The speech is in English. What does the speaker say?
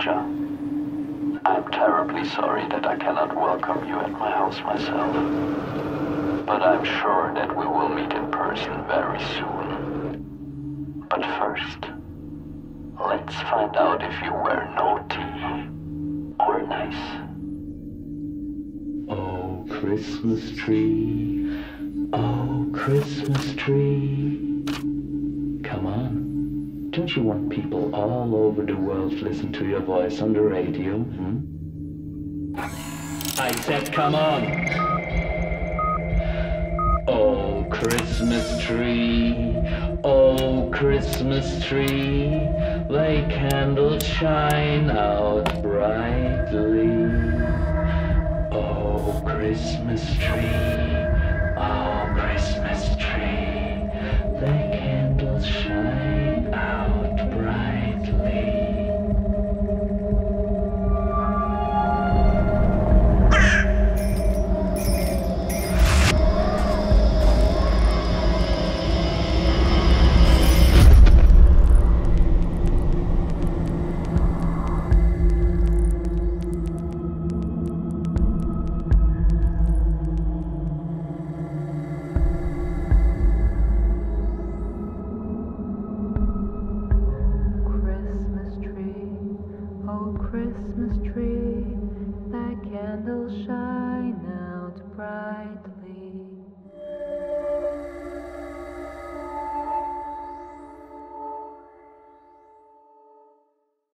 stranger. I'm terribly sorry that I cannot welcome you at my house myself, but I'm sure that we will meet in person very soon. But first, let's find out if you wear naughty or nice. Oh, Christmas tree, oh, Christmas tree. Come on, don't you want people all over the world to listen to your voice on the radio, hmm? I said, come on. Oh, Christmas tree, oh, Christmas tree, thy candles shine out brightly. Oh, Christmas tree, oh, Christmas tree, the candles shine out brightly. Christmas tree, thy candles shine out bright.